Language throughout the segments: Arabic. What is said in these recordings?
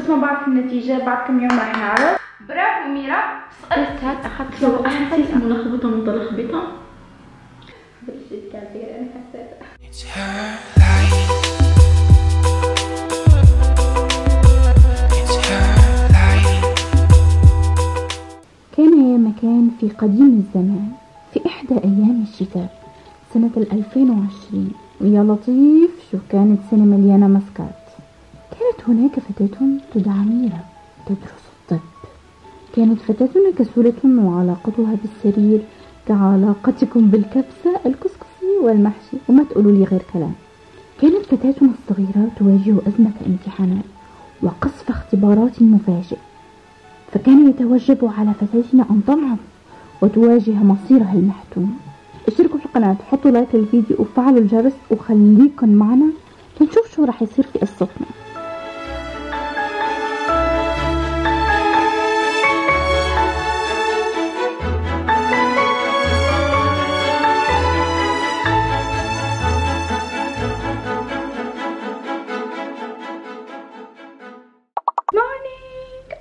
نسمع بعض النتيجه بعد كم يوم راح نعرف. برافو ميرا. سالتها اخذت له احاسيس ملخبطه متلخبطه بالشكل كبير. انا حسيت كان مكان في قديم الزمان في إحدى أيام الشتاء سنة 2020، ويا لطيف شو كانت سنة مليانة مسكات. كانت هناك فتاة تدعى ميرا تدرس الطب. كانت فتاتنا كسولة وعلاقتها بالسرير كعلاقتكم بالكبسة الكسكسي والمحشي، وما تقولوا لي غير كلام. كانت فتاتنا الصغيرة تواجه أزمة امتحانات وقصف اختبارات مفاجئ، فكان يتوجب على فتاتنا أن تنهض وتواجه مصيرها المحتوم. اشتركوا في القناة، حطوا لايك للفيديو وفعلوا الجرس وخليكن معنا لنشوف شو راح يصير في قصتنا.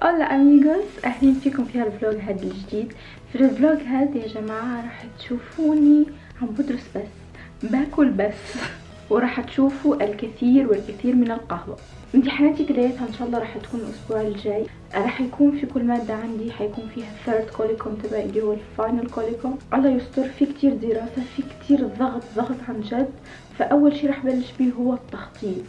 هلا اميغوس، اهلا فيكم في هالفلوج هذا الجديد. في الفلوج هذا يا جماعه راح تشوفوني عم بدرس بس باكل بس، وراح تشوفوا الكثير والكثير من القهوه. امتحاناتي كلياتها ان شاء الله راح تكون الاسبوع الجاي. راح يكون في كل ماده عندي حيكون فيها الثيرد كوليكوم تبعي اللي هو الفاينل كوليكوم. الله يستر، في كتير دراسه، في كتير ضغط عن جد. فاول شيء راح بلش بيه هو التخطيط.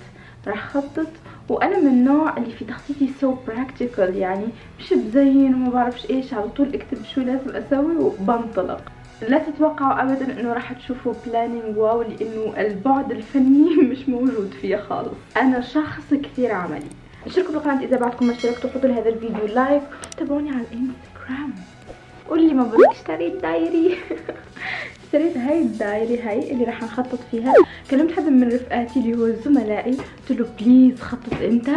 راح خطط، وانا من النوع اللي في تخطيطي سو براكتيكال، يعني مش بزين وما بعرفش ايش، على طول اكتب شو لازم اسوي وبنطلق. لا تتوقعوا ابدا انه راح تشوفوا بلانينج واو، لانه البعد الفني مش موجود فيه خالص. انا شخص كثير عملي. اشتركوا بالقناه اذا بعدكم ما اشتركتوا، حطوا لهذا الفيديو لايك وتابعوني على الانستغرام. قول لي مبروك اشتريت دايري. اشتريت هاي الدايري، هاي اللي راح نخطط فيها. كلمت حدا من رفقاتي اللي هو زملائي، قلت له بليز خطط انت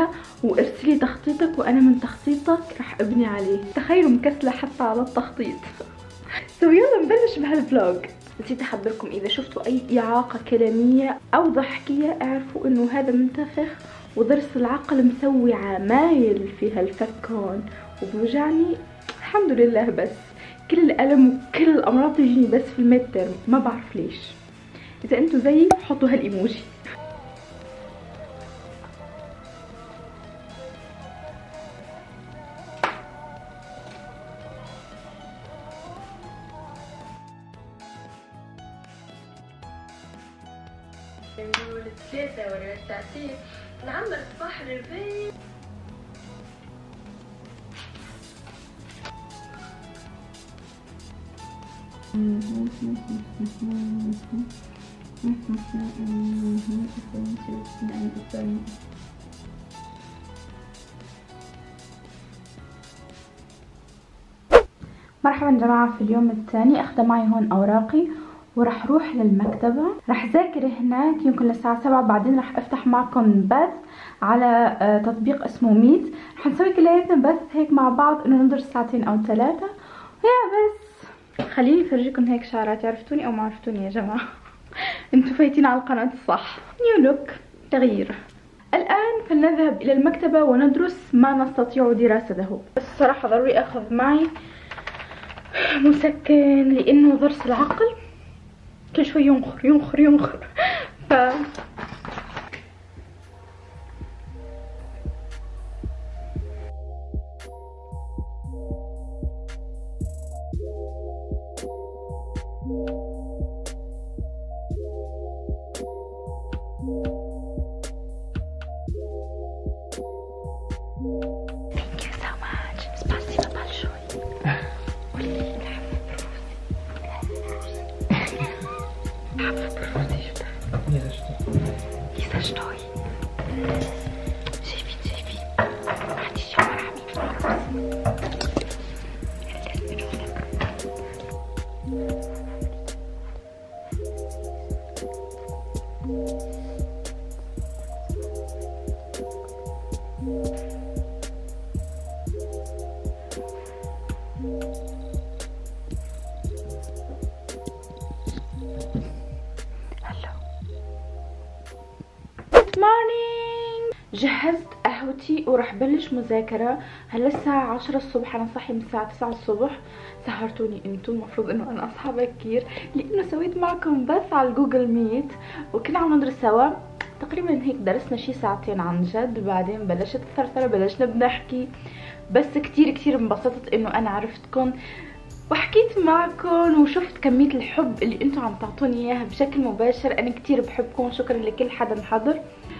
وارسلي تخطيطك وانا من تخطيطك راح ابني عليه. تخيلوا مكسله حتى على التخطيط. سو يلا نبلش بهالفلوج. نسيت اخبركم اذا شفتوا اي اعاقه كلاميه او ضحكيه اعرفوا انه هذا منتفخ وضرس العقل مسوي عمايل في هالفك هون وبوجعني. الحمد لله بس كل الالم وكل الامراض تجيني بس في الميد تيرم، ما بعرف ليش. اذا انتوا زيي حطوا هالايموجي. بنقول الثلاثة ولا التعتيب نعمل صباح البيت. مرحبا جماعة، في اليوم الثاني اخذ معي هون اوراقي وراح اروح للمكتبة، راح ذاكر هناك يمكن للساعة 7. بعدين راح افتح معكم بث على تطبيق اسمه ميت، راح نسوي كلياتنا بث هيك مع بعض انه ندرس ساعتين او 3. يا بس خليني افرجيكم هيك شعراتي، عرفتوني او ما عرفتوني يا جماعه. انتوا فايتين على القناه الصح. نيو لوك، تغيير. الان فلنذهب الى المكتبه وندرس ما نستطيع دراسته. بس الصراحه ضروري اخذ معي مسكن لانه ضرس العقل كل شوي ينخر. ف جهزت قهوتي وراح بلش مذاكره. هلا الساعه 10 الصبح، انا صاحيه من الساعه 9 الصبح. سهرتوني انتم، المفروض انه انا اصحى بكير لانه سويت معكم بث على الجوجل ميت وكنا عم ندرس سوا. تقريبا هيك درسنا شي ساعتين عن جد، بعدين بلشت الثرثره، بلشنا بنحكي. بس كتير كتير انبسطت انه انا عرفتكم وحكيت معكم وشفت كمية الحب اللي انتم عم تعطوني اياها بشكل مباشر. انا كتير بحبكم، شكرا لكل حدا حضر.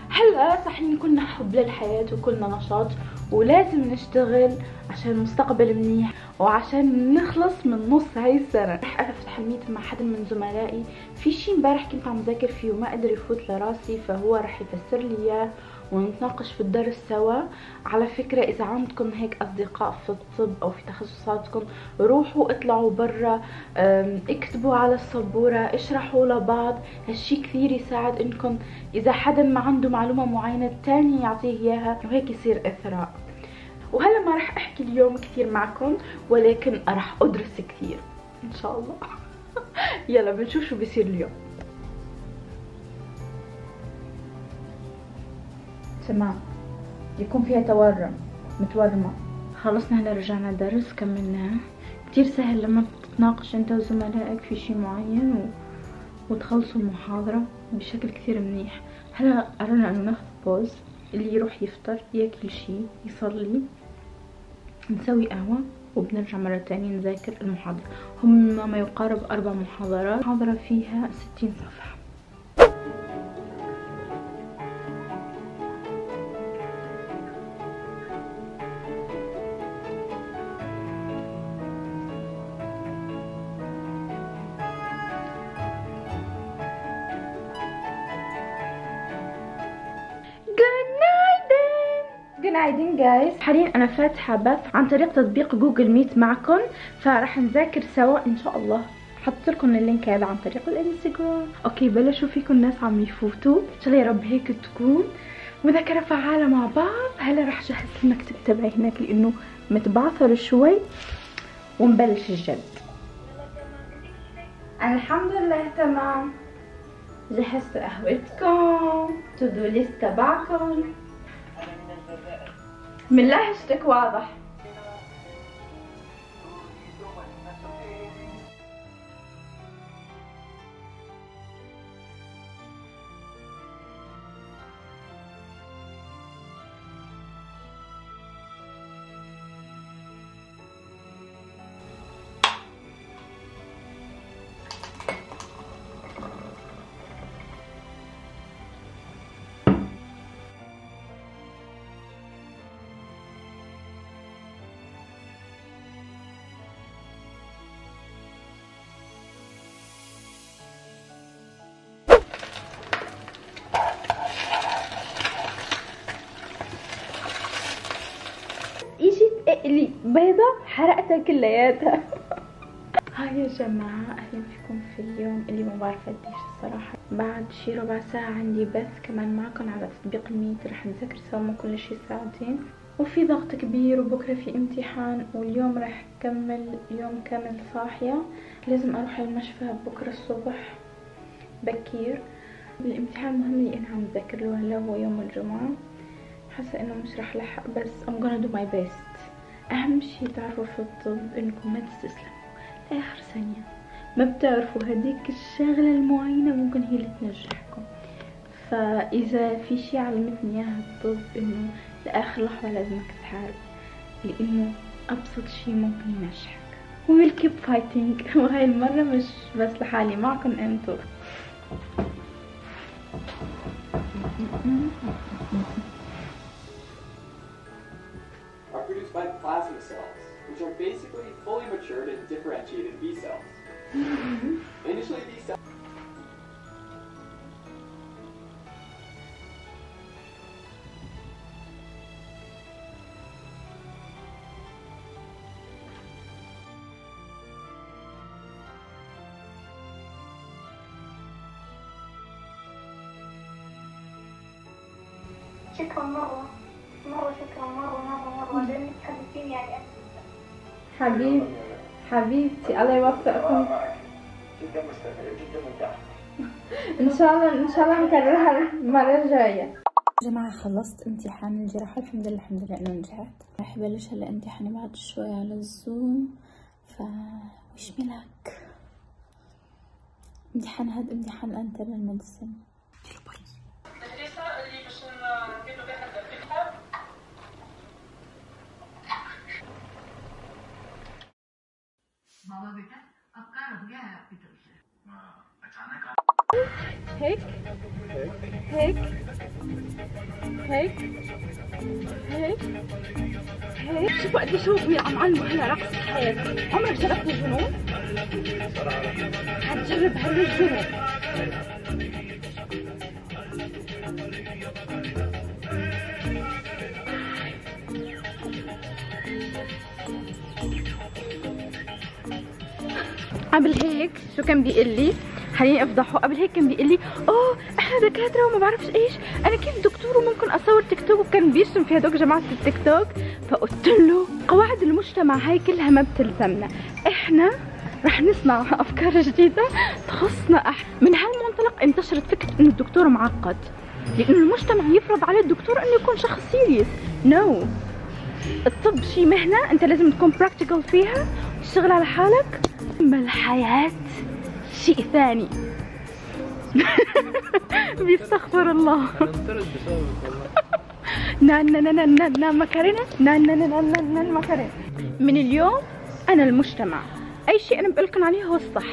هلا صحيح كلنا حب للحياة وكلنا نشاط ولازم نشتغل عشان مستقبل منيح وعشان نخلص من نص هاي السنة. رح افتح الميت مع حدا من زملائي في شي امبارح كنت عم ذاكر فيه وما قدر يفوت لراسي، فهو رح يفسر لي اياه ونتناقش في الدرس سوا. على فكرة اذا عندكم هيك اصدقاء في الطب او في تخصصاتكم، روحوا اطلعوا برا، اكتبوا على السبورة، اشرحوا لبعض. هالشي كثير يساعد انكم اذا حدا ما عنده معلومة معينة التاني يعطيه اياها، وهيك يصير اثراء. وهلا ما رح احكي اليوم كثير معكم، ولكن رح ادرس كثير ان شاء الله. يلا بنشوف شو بيصير اليوم. سمع يكون فيها تورم متورمة. خلصنا هلا، رجعنا الدرس كملناه. كتير سهل لما بتتناقش انت وزملائك في شي معين وتخلصوا المحاضرة بشكل كتير منيح. هلا قررنا انه ناخد بوز، اللي يروح يفطر ياكل شي يصلي، نسوي قهوة وبنرجع مرة تانية نذاكر المحاضرة. هم ما يقارب 4 محاضرات، محاضرة فيها 60 صفحة. Good guys. حاليا انا فاتحه بث عن طريق تطبيق جوجل ميت معكم، فراح نذاكر سوا ان شاء الله. حطيت لكم اللينك هذا عن طريق الانستغرام. اوكي بلشوا فيكم ناس عم يفوتوا، ان شاء الله يا رب هيك تكون مذاكره فعاله مع بعض. هلا راح جهز المكتب تبعي هناك لانه متبعثر شوي ونبلش الجد. انا الحمد لله تمام. جهزت قهوتكم، تو دو ليست تبعكم، من لهجتك واضح. اللي بيضة حرقتها كلياتها. هاي يا جماعة اهلا فيكم في اليوم اللي ما بعرف قديش الصراحة. بعد شي ربع ساعة عندي بث كمان معكم على تطبيق ميت، رح نذاكر سوا كل شي ساعتين، وفي ضغط كبير وبكرة في امتحان، واليوم رح كمل يوم كامل صاحية. لازم اروح المشفى بكرة الصبح بكير، الامتحان مهم اللي انا عم بذاكر له هلا هو يوم الجمعة. حاسة انه مش رح لحق، بس I'm gonna do my best. اهم شي تعرفوا في الطب انكم ما تستسلموا لاخر ثانية، ما بتعرفوا هديك الشغلة المعينة ممكن هي اللي تنجحكم. فاذا في شي علمتني اياها الطب انه لاخر لحظة لازمك تحارب، لانه ابسط شي ممكن ينجحك. وي ويل كيب فايتينج، وهاي المرة مش بس لحالي، معكم انتو. By plasma cells, which are basically fully matured and differentiated B cells. Initially, these cells. شكرا مرة، شكرا مرة. حبيب حبيبتي الله يوفقكم. جدا مستمتع، جدا ممتع. ان شاء الله نكررها المرة الجاية. جماعة خلصت امتحان الجراحة، الحمد لله انه نجحت. راح يبلش هلا امتحاني بعد شوي على الزوم، فوش ملاك امتحان. هاد امتحان الانترنال ميديسن اللي باش نديرو بها الدكتور. بابا بيتا افكار بها بيتوشه ما اچانک هيك هيك هيك هيك هيك. شوفوا قديش هو يا معلم، احلى رقص حياتي. عمرك جربت الجنون؟ حتجرب هلا الجنون. قبل هيك شو كان بيقول لي؟ خليني افضحه. قبل هيك كان بيقول لي احنا دكاتره وما بعرفش ايش، انا كيف دكتور وممكن اصور تيك توك، وكان بيرسم في هدول جماعه التيك توك. فقلت له قواعد المجتمع هاي كلها ما بتلزمنا، احنا رح نصنع افكار جديده تخصنا احنا. من هالمنطلق انتشرت فكره انه الدكتور معقد، لانه المجتمع يفرض على الدكتور انه يكون شخص سيريس. نو no. الطب شي مهنه انت لازم تكون براكتيكال فيها وتشتغل على حالك، اما الحياه شيء ثاني. بيستغفر الله. نان نان نان نان مكرونه، نان نان نان نان مكرونه. من اليوم انا المجتمع، اي شيء انا بقول لكم عليه هو الصح.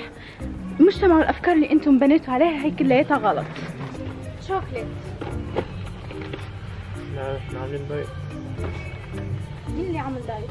المجتمع والافكار اللي انتم بنيتوا عليها هي كلياتها غلط. شوكليت. لا احنا عاملين دايت. مين اللي عامل دايت؟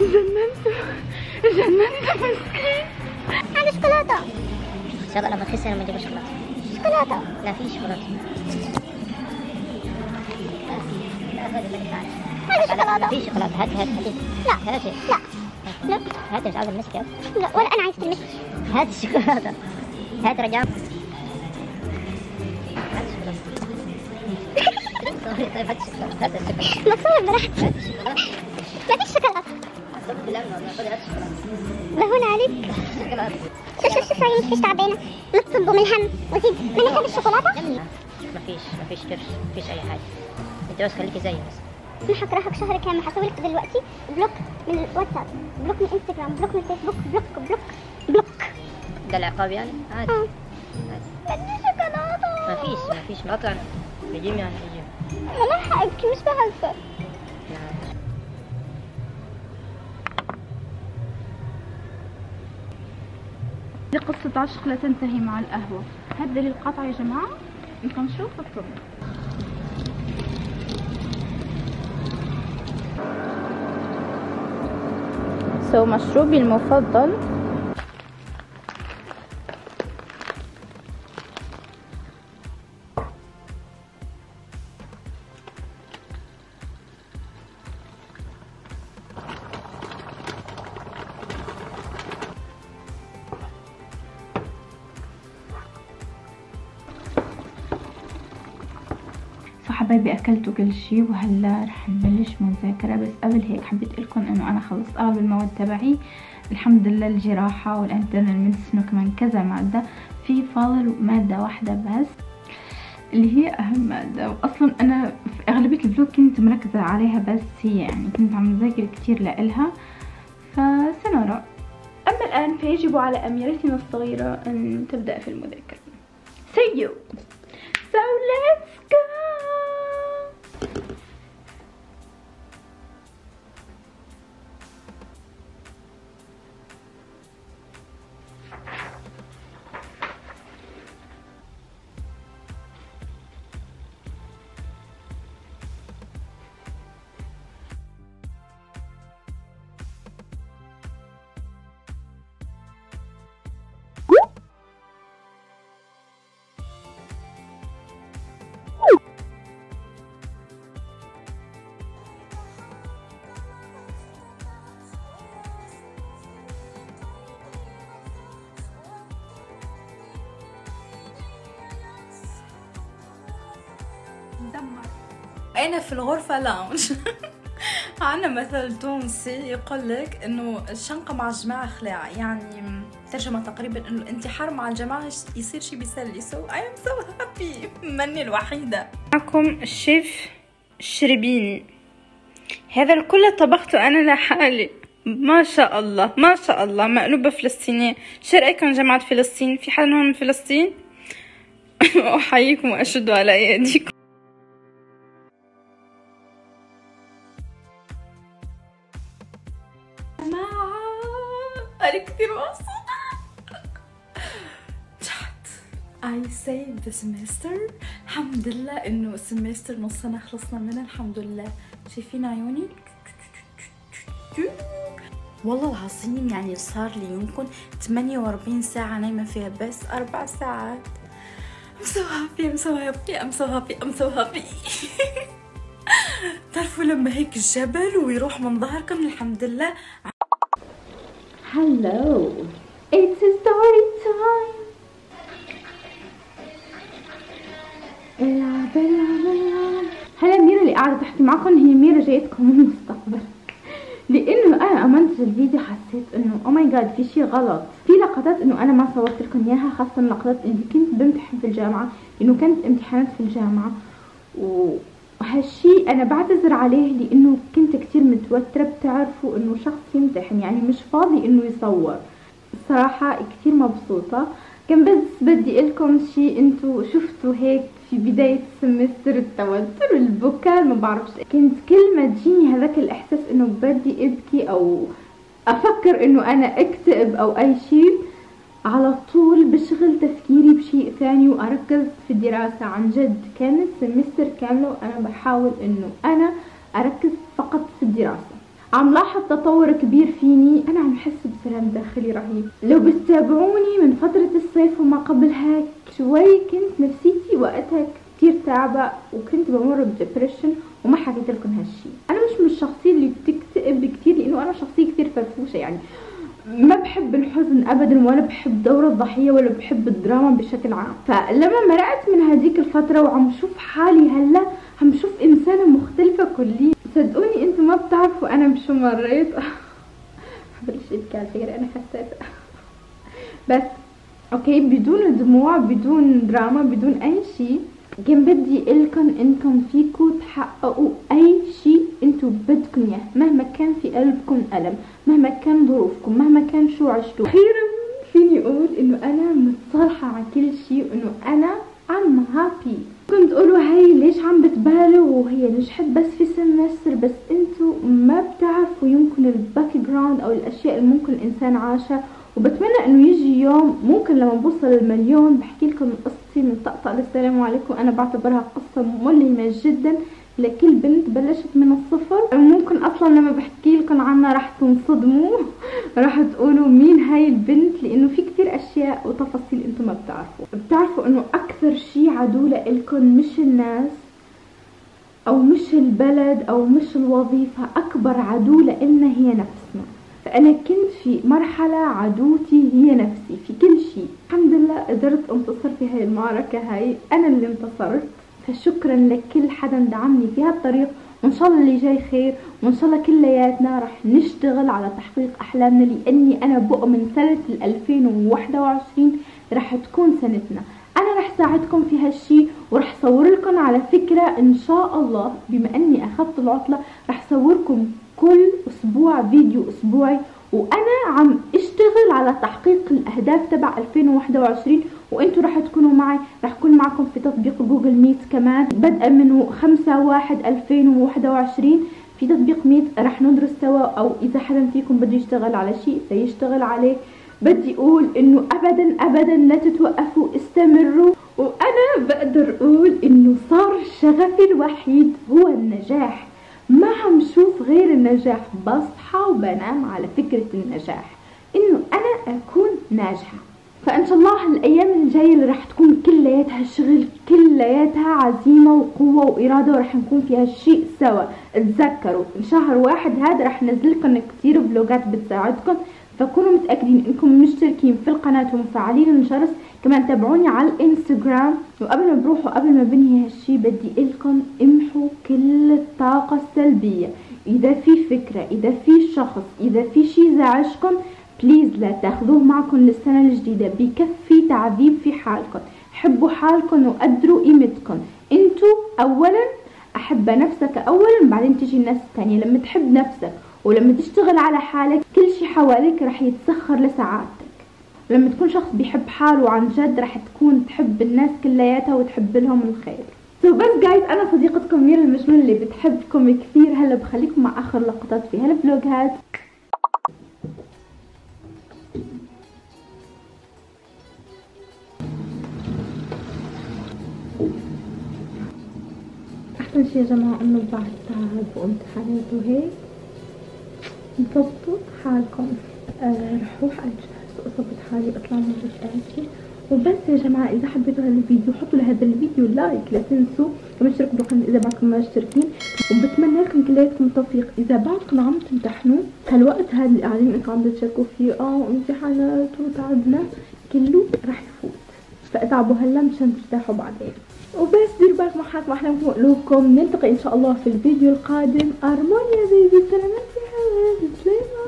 جننته مسكين. انا شوكولاته سبق لما تحس انا ما اجيب شوكولاته. شوكولاته لا في شوكولاته. لا في شوكولاته. هات هات هات. لا هات لا لا هات. مش عاوز المسكه لا ولا انا عايز المسكه. هات الشوكولاته. هات رجع. هات الشوكولاته. طيب هات الشوكولاته. هات الشوكولاته. مصور براحتك. ما فيش شوكولاته. لا هون عليك. شوف شوف شوف عيني كيفاش تعبانه، نتصب من هم وزيد من هذا الشوكولاته. مفيش كرش، مفيش اي حاجه. انت بس خليكي زيي بس. انا حكرهك شهر كامل، حسوي لك دلوقتي بلوك من الواتساب، بلوك من انستغرام، بلوك من فيسبوك، بلوك بلوك بلوك. ده العقاب يعني؟ عادي عادي. بدي شوكولاته. مفيش مقطع رجيم يعني رجيم. والله حقك مش بهزر. قصة عشق لا تنتهي مع القهوة. هذا القطع يا جماعة نبقى نشوف الطبق. سو مشروبي المفضل حبايبي. اكلتوا كل شي وهلا رح نبلش مذاكره. بس قبل هيك حبيت اقول لكم انه انا خلصت اغلب المواد تبعي الحمد لله، الجراحه والانترنال ميديسن وكمان كذا ماده. في فاضل ماده واحده بس اللي هي اهم ماده، واصلا انا في اغلبيه الفلوج كنت مركزه عليها، بس هي يعني كنت عم بذاكر كتير لإلها. فسنرى. اما الان فيجب على اميرتنا الصغيره ان تبدا في المذاكره. See you. So let's go. انا في الغرفه لاونج. عندنا مثل تونسي يقول لك انه الشنقه مع الجماعه خلاعه، يعني ترجمه تقريبا انه الانتحار مع الجماعه يصير شي بيسلي. سو اي ام سو هابي، ماني الوحيده. معكم الشيف شربيني، هذا الكل طبخته انا لحالي، ما شاء الله ما شاء الله. مقلوبه فلسطينيه، شو رايكم جماعه فلسطين؟ في حد من فلسطين؟ احييكم واشد على ايديكم. انا كثير مبسوطه. جحت I saved the semester، الحمد لله انه السمستر نصنا خلصنا منه الحمد لله. شايفين عيوني؟ والله العظيم يعني صار لي يمكن 48 ساعه نايمه فيها بس 4 ساعات. I'm so happy I'm so happy I'm so happy I'm so happy. تعرفوا لما هيك الجبل ويروح من ظهركم؟ الحمد لله. Hello, it's a story time. العب العب العب. هلا ميرا اللي قاعده تحكي معكم هي ميرا جايتكم من المستقبل، لانه انا امنت الفيديو حسيت انه او ماي جاد في شي غلط في لقطات انه انا ما صورت لكم اياها، خاصه لقطات اني كنت بمتحن في الجامعه، لانه كانت امتحانات في الجامعه وهالشي انا بعتذر عليه لانه كنت كتير متوتره. بتعرفوا انه شخص يمتحن يعني مش فاضي انه يصور. صراحه كتير مبسوطه، كان بس بدي لكم شي انتو شفتوا هيك في بدايه السمستر التوتر والبكاء ما بعرفش، كنت كل ما تجيني هذاك الاحساس انه بدي ابكي او افكر انه انا اكتئب او اي شي، على طول بشغل تفكيري بشيء ثاني واركز في الدراسه. عن جد كانت سمستر كامله وانا بحاول انه انا اركز فقط في الدراسه. عم لاحظ تطور كبير فيني، انا عم حس بسلام داخلي رهيب. لو بتتابعوني من فتره الصيف وما قبلها شوي كنت نفسيتي وقتها كتير تعبه وكنت بمر بديبريشن وما حكيت لكم هالشي. انا مش من الشخصيه اللي بتكتئب كتير، لانه انا شخصيه كتير فرفوشه، يعني ما بحب الحزن ابدا ولا بحب دور الضحيه ولا بحب الدراما بشكل عام. فلما مرقت من هذيك الفتره وعم شوف حالي هلا عم شوف انسانه مختلفه كليا. صدقوني انتم ما بتعرفوا انا بشو مريت. بلش ابكي على فكره انا حسيت بس اوكي، بدون دموع بدون دراما بدون اي شيء. كان بدي لكم انكم فيكم تحققوا اي شيء انتم بدكم اياه، مهما كان في قلبكم الم، مهما كان ظروفكم، مهما كان شو عشتوا. اخيرا فيني اقول انه انا متصالحه مع كل شيء وانه انا عم هابي. كنت تقولوا هي ليش عم بتبالغ وهي نجحت بس في سمستر، بس انتم ما بتعرفوا يمكن الباك جراوند او الاشياء اللي ممكن الانسان عاشها. وبتمنى انه يجي يوم ممكن لما بوصل المليون بحكي لكم قصتي من طقطق للسلام عليكم. انا بعتبرها قصه ملهمه جدا لكل بنت بلشت من الصفر، ممكن اصلا لما بحكي لكم عنها راح تنصدموا، راح تقولوا مين هاي البنت، لانه في كتير اشياء وتفاصيل انتم ما بتعرفوا انه اكثر شي عدو لإلكم مش الناس او مش البلد او مش الوظيفه، اكبر عدو لإلنا هي نفسنا. فأنا كنت في مرحلة عدوتي هي نفسي في كل شيء، الحمد لله قدرت انتصر في هاي المعركة، هاي أنا اللي انتصرت. فشكرا لكل حدا دعمني في هالطريق، وإن شاء الله اللي جاي خير، وإن شاء الله كلياتنا رح نشتغل على تحقيق أحلامنا، لأني أنا بؤمن سنة 2021 رح تكون سنتنا. أنا رح ساعدكم في هالشي ورح صور لكم على فكرة إن شاء الله، بما أني أخذت العطلة رح صوركم كل اسبوع فيديو اسبوعي، وانا عم اشتغل على تحقيق الاهداف تبع 2021 وانتم رح تكونوا معي. رح اكون معكم في تطبيق جوجل ميت كمان بدءا من 5/1/2021. في تطبيق ميت رح ندرس سوا، او اذا حدا فيكم بده يشتغل على شيء سيشتغل عليه. بدي اقول انه ابدا ابدا لا تتوقفوا، استمروا. وانا بقدر اقول انه صار شغفي الوحيد هو النجاح، ما عم شوف غير النجاح، بصحى وبنام على فكرة النجاح، انه انا اكون ناجحة. فان شاء الله الايام الجاية اللي رح تكون كلياتها شغل، كلياتها عزيمة وقوة وارادة، ورح نكون فيها الشيء سوا. اتذكروا شهر 1 هذا رح نزلكم كتير فلوجات بتساعدكم، فكونوا متأكدين انكم مشتركين في القناة ومفعلين الجرس كمان تابعوني على الانستجرام. وقبل ما بروح وقبل ما بنهي هالشي بدي اقلكم امحوا كل الطاقة السلبية. اذا في فكرة، اذا في شخص، اذا في شي زعجكم، بليز لا تاخذوه معكم للسنة الجديدة. بكفي تعذيب في حالكم، حبوا حالكم وقدروا قيمتكم انتوا اولا. احب نفسك اولا بعدين تجي الناس الثانية. لما تحب نفسك ولما تشتغل على حالك كل شي حواليك رح يتسخر لسعادتك. لما تكون شخص بيحب حاله عن جد رح تكون تحب الناس كلياتها وتحب لهم الخير. بس جايز انا صديقتكم ميرا المجنون اللي بتحبكم كثير. هلا بخليكم مع اخر لقطات في هالفلوجات. احسن شي يا جماعه انه بعد تعب وقمت حالي وهيك ضبطوا حالكم. رح اروح اظبط حالي اطلع من رجعتي. وبس يا جماعه اذا حبيتوا هذا الفيديو حطوا لهذا الفيديو لايك، لا تنسوا كمان اشتركوا بالقناه اذا بعدكم ما مشتركين. وبتمنى لكم كلياتكم التوفيق. اذا بعدكم عم تمتحنوا هالوقت هذا اللي قاعدين انتم عم تشاركوا فيه امتحانات وتعبنا كله راح يفوت، فتعبوا هلا مشان ترتاحوا بعدين. وبس ديروا بالكم على حالكم واحلامكم وقلوبكم. نلتقي ان شاء الله في الفيديو القادم. ارمونيا بيبي، سلامات يا حبايبي، سلامات،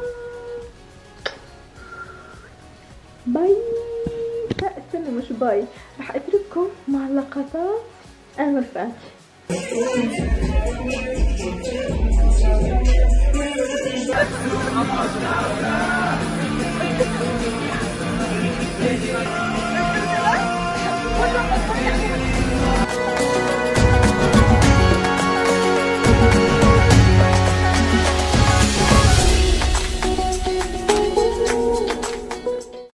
باي. لا استنى، مش باي، راح اترككم مع لقطات انا رفعت.